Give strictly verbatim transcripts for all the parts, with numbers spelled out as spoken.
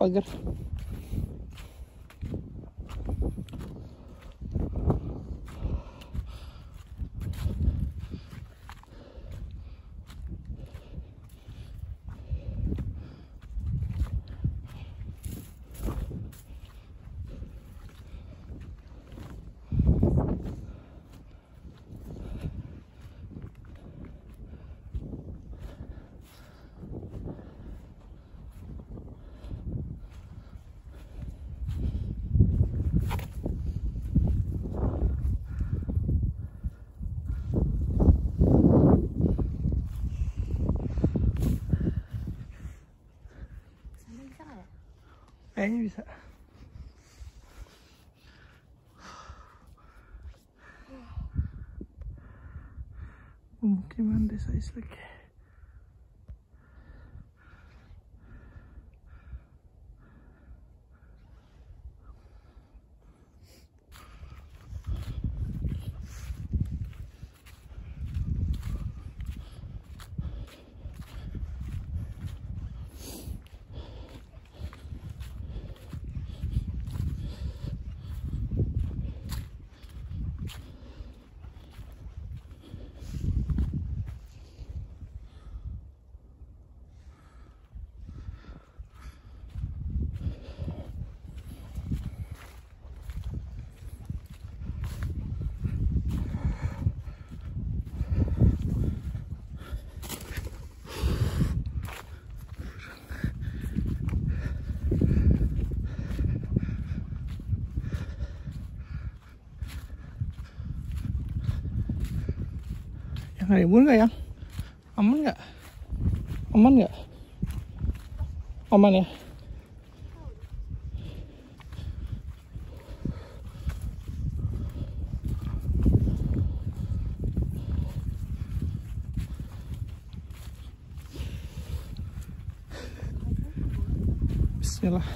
pagar. Kayaknya bisa. Pemukiman desa Islek. Ribun nggak, yang aman nggak? Aman nggak? Aman ya? Bismillah,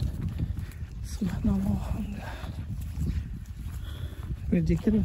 subhanallah, enggak berzikir.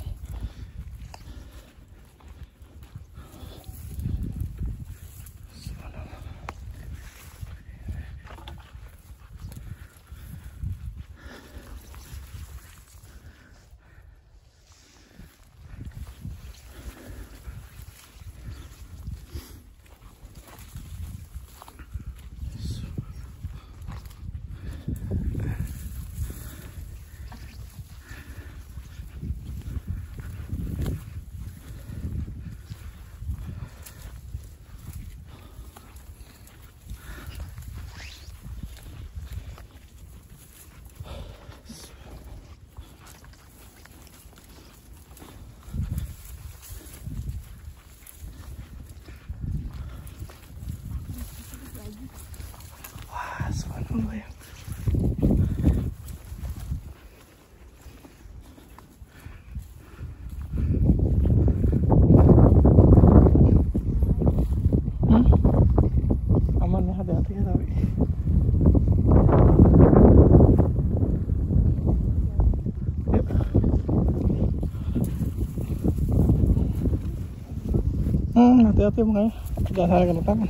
Hmm, hati-hati makanya, jangan sampai kena tangan.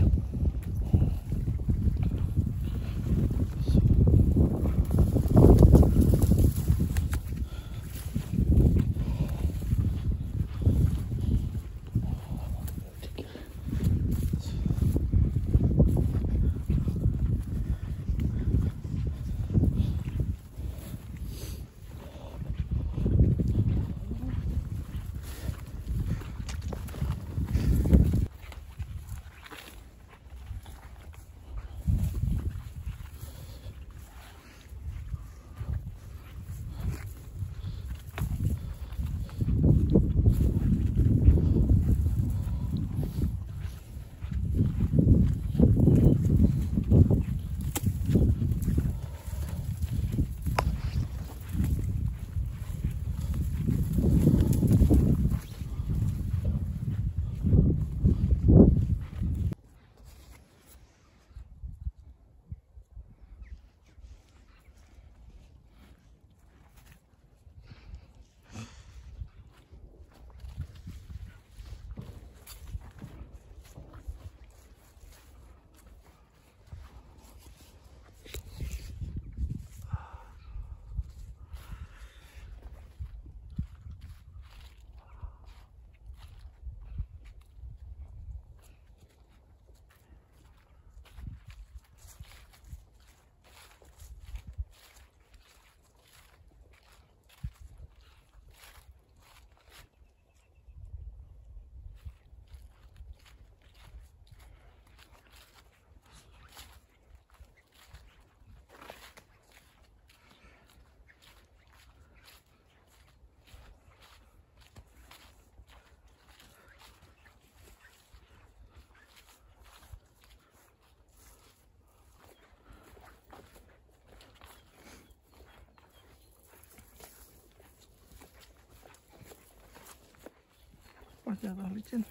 Padahal licin.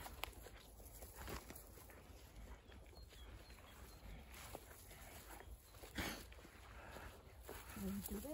Kenapa?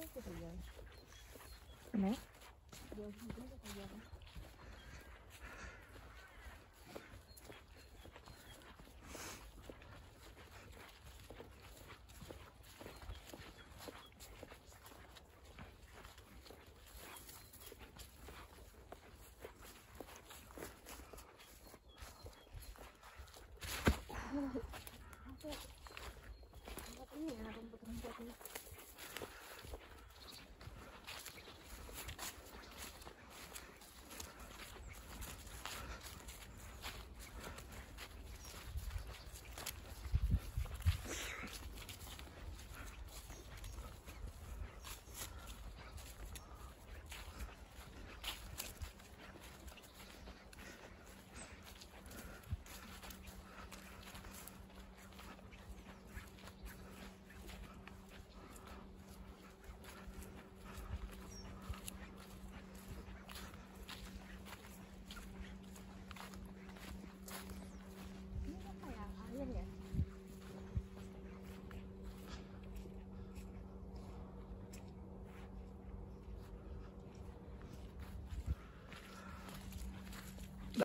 Apa ini? Rumput-rumput ini.